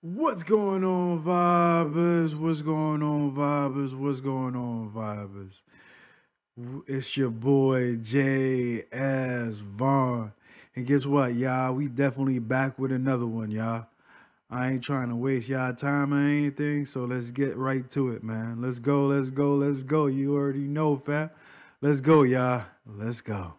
What's going on, vibers? What's going on, vibers? What's going on, vibers? It's your boy J S Vaughn, and guess what, y'all? We definitely back with another one, y'all. I ain't trying to waste y'all time or anything, so let's get right to it, man. Let's go, let's go, let's go. You already know, fam. Let's go, y'all. Let's go.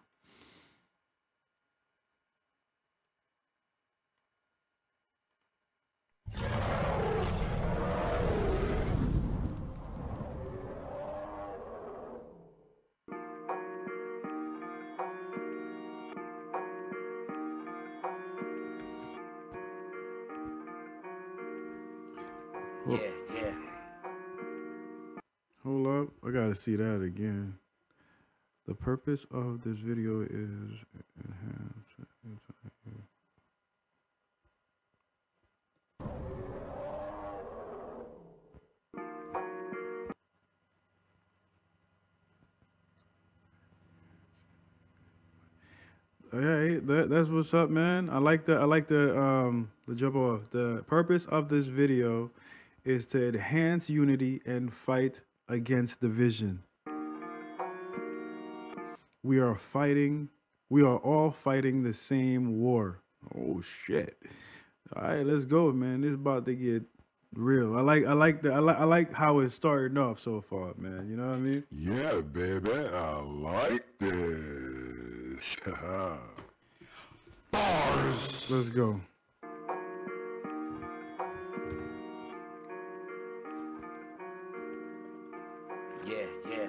Yeah, yeah. Hold up. I gotta see that again. The purpose of this video is enhanced. Hey, that's what's up, man. I like the jump off. The purpose of this video is to enhance unity and fight against division. We are all fighting the same war. Oh shit. All right, let's go, man. This is about to get real. I like how it's starting off so far, man. You know what I mean? Yeah, baby. I like this. Bars. Let's go. Yeah, yeah.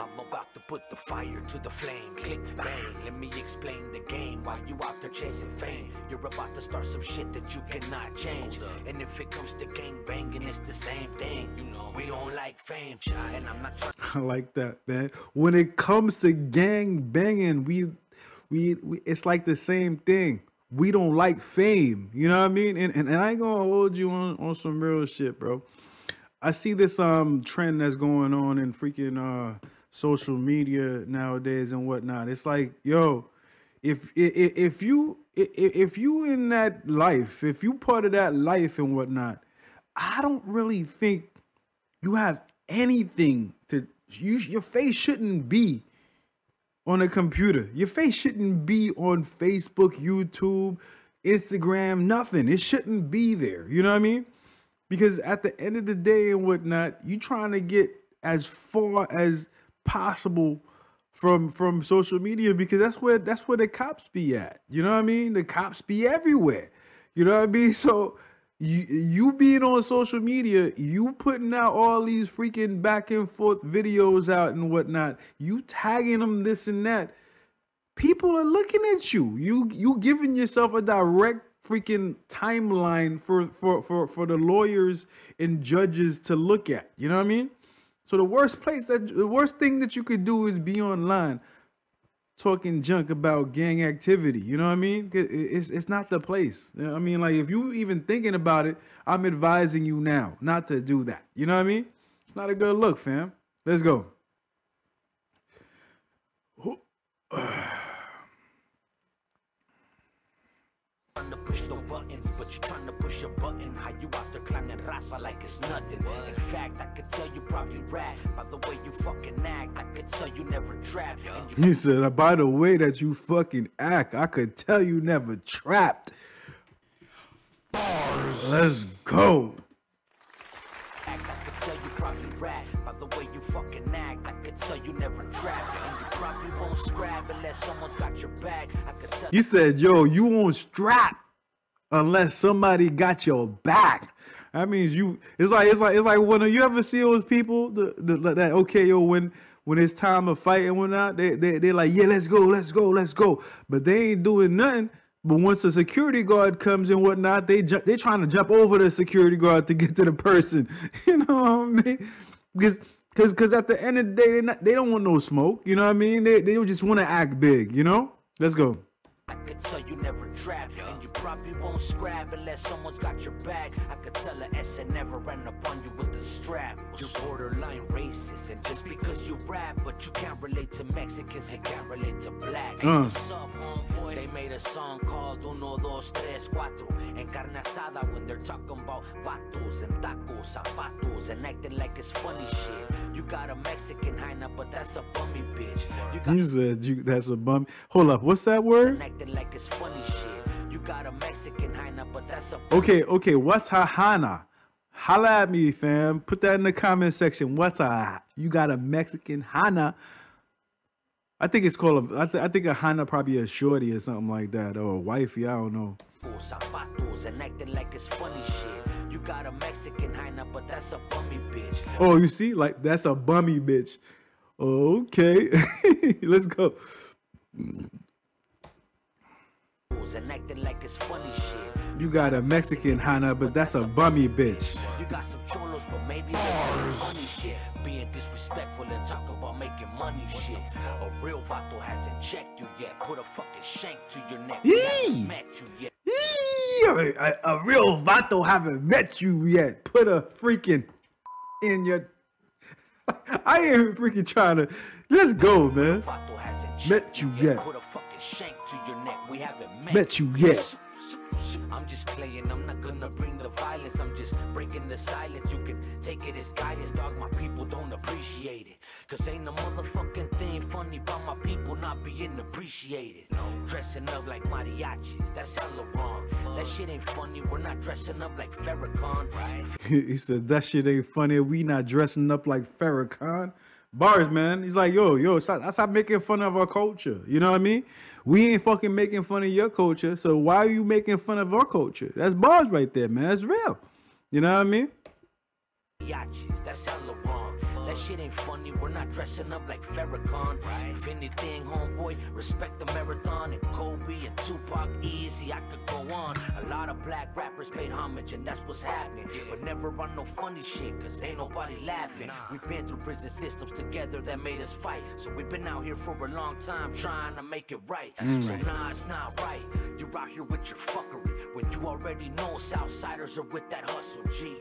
I'm about to put the fire to the flame. Click, bang, let me explain the game. While you out there chasing fame, you're about to start some shit that you cannot change. And if it comes to gang banging, it's the same thing. You know, we don't like fame, and I'm not trying. I like that, man. When it comes to gang banging, we it's like the same thing. We don't like fame, you know what I mean? And I ain't gonna hold you on some real shit, bro. I see this trend that's going on in freaking social media nowadays and whatnot. It's like, yo, if you in that life, if you part of that life and whatnot, I don't really think you have anything to use. Your face shouldn't be on a computer. Your face shouldn't be on Facebook, YouTube, Instagram, nothing. It shouldn't be there. You know what I mean? Because at the end of the day and whatnot, you trying to get as far as possible from social media, because that's where the cops be at. You know what I mean? The cops be everywhere. You know what I mean? So you being on social media, you putting out all these freaking back and forth videos out and whatnot, you tagging them this and that, people are looking at you. You giving yourself a direct freaking timeline for the lawyers and judges to look at. You know what I mean? So the worst thing that you could do is be online talking junk about gang activity. You know what I mean? It's not the place. I mean, like, if you even thinking about it, I'm advising you now not to do that. You know what I mean? It's not a good look, fam. Let's go. But you're trying to push a button. How you out there climbing rasa like it's nothing? In fact, I could tell you probably rap by the way you fucking act. I could tell you never trapped. He said, by the way that you fucking act, I could tell you never trapped. Bars. Let's go. I could tell you probably rap by the way you fucking act. I could tell you never trapped. And you probably won't scrap unless someone's got your back. I could tell. He said, yo, you won't strap unless somebody got your back. That means you. It's like when you ever see those people that okay, yo, when it's time of fight and whatnot, they're like, yeah, let's go, let's go, let's go. But they ain't doing nothing. But once a security guard comes and whatnot, they trying to jump over the security guard to get to the person. You know what I mean? Because at the end of the day, they don't want no smoke. You know what I mean? They just want to act big. You know? Let's go. I could tell you never trap, and you probably won't scrap unless someone's got your back. I could tell a S and never ran up on you with a strap. You're borderline racist, and just because you rap, but you can't relate to Mexicans and can't relate to blacks. What's up, homeboy? They made a song called Uno, Dos, Tres, Cuatro, and carne asada when they're talking about vatos and tacos, zapatos, and acting like it's funny shit. You got a Mexican hyena, but that's a bummy bitch. You said you, that's a bummy. Hold up, what's that word? Like it's funny shit. You got a Mexican hyena, but that's a okay, what's a hyena? Holla at me, fam. Put that in the comment section. What's a, you got a Mexican hyena? I think it's called a, I think a hyena probably a shorty or something like that, or a wifey, I don't know. And acting like it's funny shit. You got a Mexican hyena, but that's a bummy bitch. Oh, you see, like that's a bummy bitch. Okay. Let's go. And acting like it's funny shit. You got a Mexican hyena, but that's a bummy bitch. You got some cholos, but maybe that's funny shit. Being disrespectful and talk about making money shit. A real vato hasn't checked you yet. Put a fucking shank to your neck. Haven't met you yet. A real vato haven't met you yet. Put a freaking in your. I ain't even freaking trying to. Let's go, man. Vato hasn't met you yet. Put a fucking shank to your neck. We haven't met you yet. I'm just playing, I'm not gonna bring the violence. I'm just breaking the silence. You can take it as guidance, dog. My people don't appreciate it. Cause ain't no motherfucking thing funny about my people not being appreciated. Dressing up like mariachis, that's hella wrong. That shit ain't funny, we're not dressing up like Farrakhan. He said that shit ain't funny, we not dressing up like Farrakhan. Bars, man. He's like, yo, stop making fun of our culture. You know what I mean? We ain't fucking making fun of your culture, so why are you making fun of our culture? That's bars right there, man. That's real. You know what I mean? That's hella wrong. That shit ain't funny. We're not dressing up like Farrakhan. If anything, homeboy, respect the marathon. And Kobe and Tupac, easy, I could go on. A lot of black rappers paid homage, and that's what's happening. But never run no funny shit, cause ain't nobody laughing. We've been through prison systems together that made us fight. So we've been out here for a long time trying to make it right. So nah, it's not right. You're out here with your fuckery when you already know Southsiders are with that hustle, G.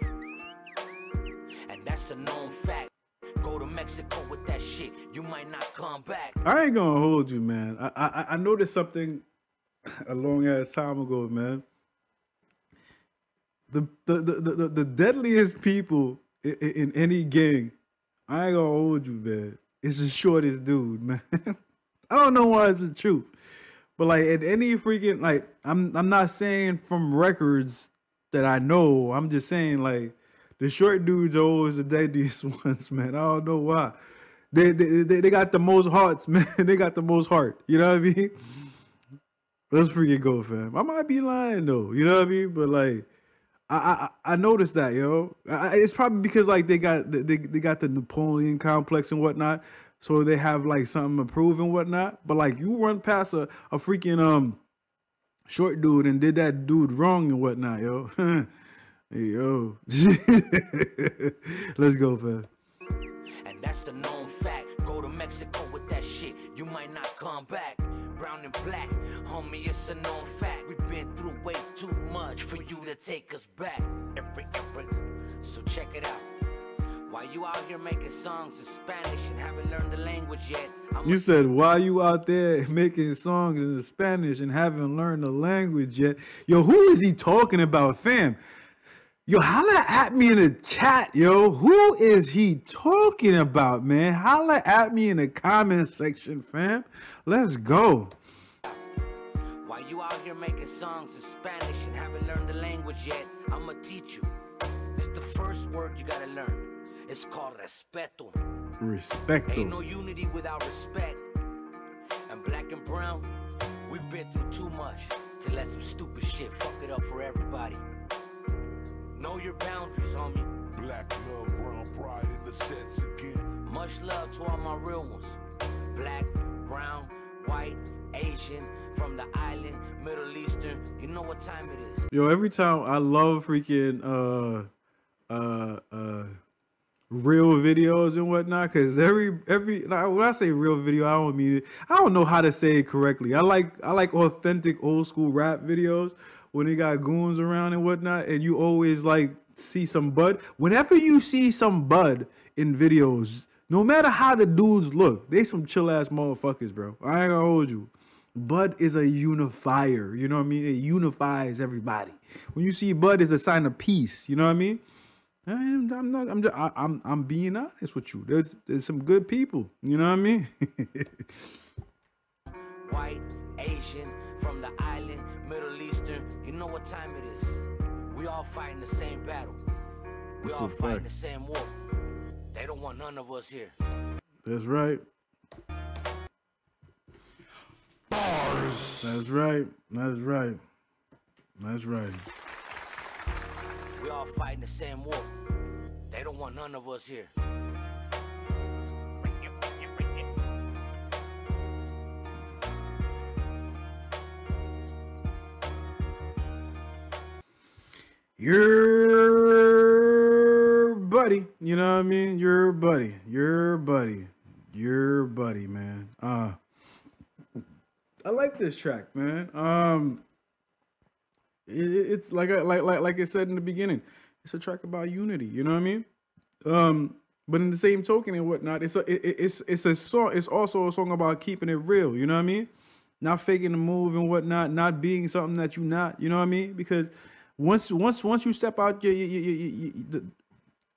And that's a known fact. Go to Mexico with that shit, you might not come back. I ain't gonna hold you, man. I noticed something a long ass time ago, man. The deadliest people in any gang, I ain't gonna hold you, man, it's the shortest dude, man. I don't know why it's the truth, but like at any freaking, like I'm not saying from records that I know, I'm just saying like the short dudes are always the deadliest ones, man. I don't know why. They got the most hearts, man. They got the most heart. You know what I mean? Let's freaking go, fam. I might be lying though. You know what I mean? But like, I noticed that, yo. It's probably because like they got the Napoleon complex and whatnot, so they have like something to prove and whatnot. But like, you run past a freaking short dude and did that dude wrong and whatnot, yo. Yo, let's go, fam. And that's a known fact. Go to Mexico with that shit, you might not come back. Brown and black, homie, it's a known fact. We've been through way too much for you to take us back. So check it out. Why you out here making songs in Spanish and haven't learned the language yet? You said, why you out there making songs in Spanish and haven't learned the language yet? Yo, who is he talking about, fam? Yo, holla at me in the chat, yo. Who is he talking about, man? Holla at me in the comment section, fam. Let's go. Why you out here making songs in Spanish and haven't learned the language yet? I'ma teach you. It's the first word you gotta learn. It's called respeto. Respeto. Ain't no unity without respect. And black and brown, we've been through too much to let some stupid shit fuck it up for everybody. Know your boundaries, homie. Black love, brown pride in the sets again. Much love to all my real ones. Black, brown, white, Asian, from the island, Middle Eastern. You know what time it is. Yo, every time I love freaking real videos and whatnot, because when I say real video, I don't mean it. I don't know how to say it correctly. I like authentic old school rap videos when they got goons around and whatnot, and you always like see some bud. Whenever you see some bud in videos, no matter how the dudes look, they some chill ass motherfuckers, bro. I ain't gonna hold you. Bud is a unifier, you know what I mean? It unifies everybody. When you see bud, it's a sign of peace, you know what I mean? I'm being honest with you. There's some good people, you know what I mean? White, Asian, from the island, Middle Eastern, you know what time it is. We all fighting the same battle. We all fighting the same war. They don't want none of us here. That's right. Bars. That's right. That's right. That's right. We all fighting the same war. They don't want none of us here. Your buddy, you know what I mean? Your buddy, your buddy, your buddy, man. I like this track, man. It's like I said in the beginning, it's a track about unity, you know what I mean? But in the same token and whatnot, it's also a song about keeping it real, you know what I mean? Not faking the move and whatnot, not being something that you're not, you know what I mean? Because once you step out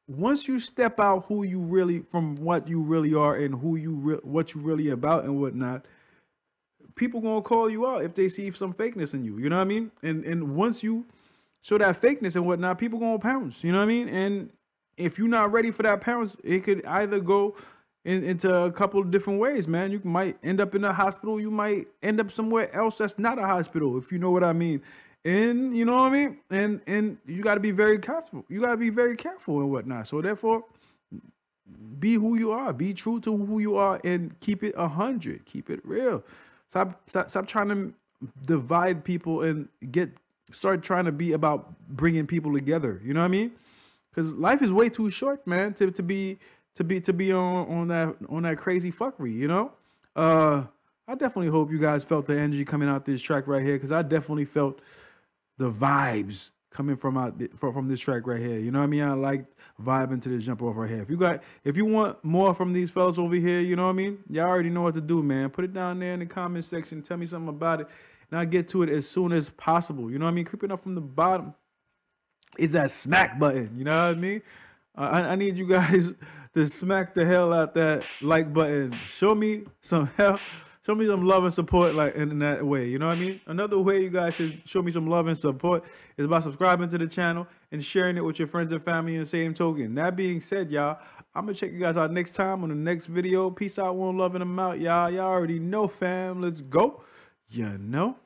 once you step out who you really from what you really are and what you really about and whatnot, people gonna call you out if they see some fakeness in you, you know what I mean? And once you show that fakeness and whatnot, people gonna pounce, you know what I mean? And if you're not ready for that pounce, it could either go into a couple of different ways, man. You might end up in a hospital, you might end up somewhere else that's not a hospital, if you know what I mean. And you know what I mean? And you gotta be very careful. You gotta be very careful and whatnot. So therefore, be who you are, be true to who you are, and keep it 100, keep it real. Stop trying to divide people and start trying to be about bringing people together. You know what I mean? Because life is way too short, man, to be on that crazy fuckery. You know? I definitely hope you guys felt the energy coming out this track right here, because I definitely felt the vibes coming from this track right here. You know what I mean? I like vibing to this jump off right here. If you want more from these fellas over here, you know what I mean? Y'all already know what to do, man. Put it down there in the comment section. Tell me something about it, and I'll get to it as soon as possible. You know what I mean? Creeping up from the bottom is that smack button. You know what I mean? I need you guys to smack the hell out that like button. Show me some hell. Show me some love and support like in that way. You know what I mean? Another way you guys should show me some love and support is by subscribing to the channel and sharing it with your friends and family in the same token. That being said, y'all, I'm going to check you guys out next time on the next video. Peace out, one love, and I'm out, y'all. Y'all already know, fam. Let's go. You know?